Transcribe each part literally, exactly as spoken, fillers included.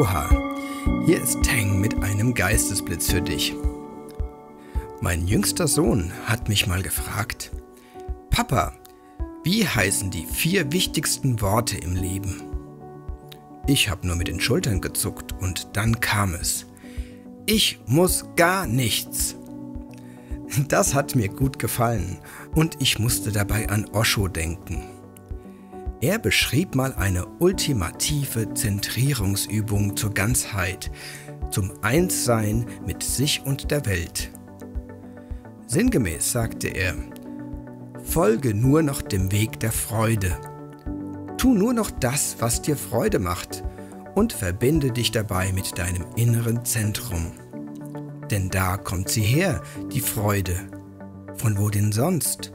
Aloha, hier ist Tang mit einem Geistesblitz für dich. Mein jüngster Sohn hat mich mal gefragt: Papa, wie heißen die vier wichtigsten Worte im Leben? Ich habe nur mit den Schultern gezuckt und dann kam es: Ich muss gar nichts. Das hat mir gut gefallen und ich musste dabei an Osho denken. Er beschrieb mal eine ultimative Zentrierungsübung zur Ganzheit, zum Einssein mit sich und der Welt. Sinngemäß sagte er: Folge nur noch dem Weg der Freude. Tu nur noch das, was dir Freude macht, und verbinde dich dabei mit deinem inneren Zentrum. Denn da kommt sie her, die Freude. Von wo denn sonst?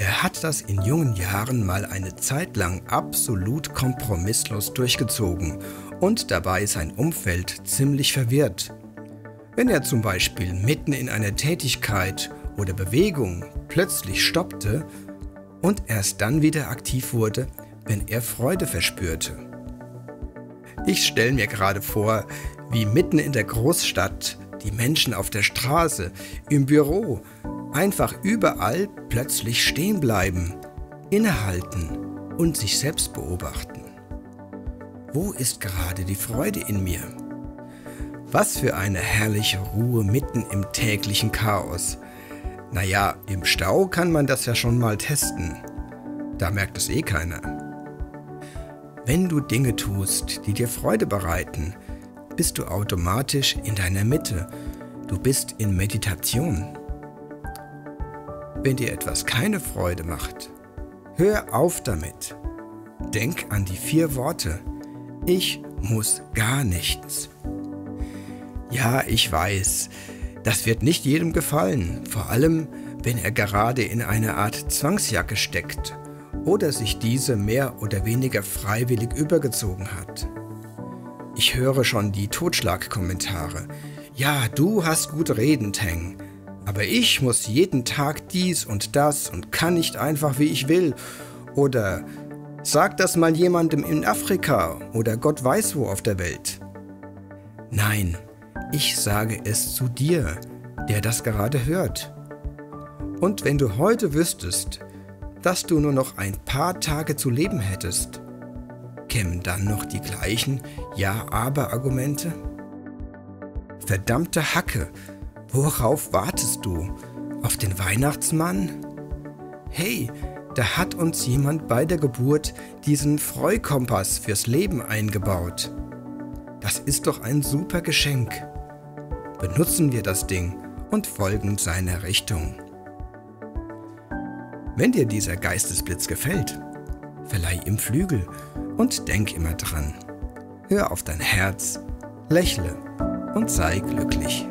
Er hat das in jungen Jahren mal eine Zeit lang absolut kompromisslos durchgezogen und dabei ist sein Umfeld ziemlich verwirrt. Wenn er zum Beispiel mitten in einer Tätigkeit oder Bewegung plötzlich stoppte und erst dann wieder aktiv wurde, wenn er Freude verspürte. Ich stelle mir gerade vor, wie mitten in der Großstadt die Menschen auf der Straße, im Büro, einfach überall plötzlich stehen bleiben, innehalten und sich selbst beobachten. Wo ist gerade die Freude in mir? Was für eine herrliche Ruhe mitten im täglichen Chaos. Naja, im Stau kann man das ja schon mal testen. Da merkt es eh keiner. Wenn du Dinge tust, die dir Freude bereiten, bist du automatisch in deiner Mitte. Du bist in Meditation. Wenn dir etwas keine Freude macht, hör auf damit. Denk an die vier Worte: Ich muss gar nichts. Ja, ich weiß, das wird nicht jedem gefallen, vor allem, wenn er gerade in einer Art Zwangsjacke steckt oder sich diese mehr oder weniger freiwillig übergezogen hat. Ich höre schon die Totschlagkommentare: Ja, du hast gut reden, Tang. Aber ich muss jeden Tag dies und das und kann nicht einfach, wie ich will. Oder sag das mal jemandem in Afrika oder Gott weiß wo auf der Welt. Nein, ich sage es zu dir, der das gerade hört. Und wenn du heute wüsstest, dass du nur noch ein paar Tage zu leben hättest, kämen dann noch die gleichen Ja-Aber-Argumente? Verdammte Hacke! Worauf wartest du? Auf den Weihnachtsmann? Hey, da hat uns jemand bei der Geburt diesen Freukompass fürs Leben eingebaut. Das ist doch ein super Geschenk. Benutzen wir das Ding und folgen seiner Richtung. Wenn dir dieser Geistesblitz gefällt, verleih ihm Flügel und denk immer dran: Hör auf dein Herz, lächle und sei glücklich.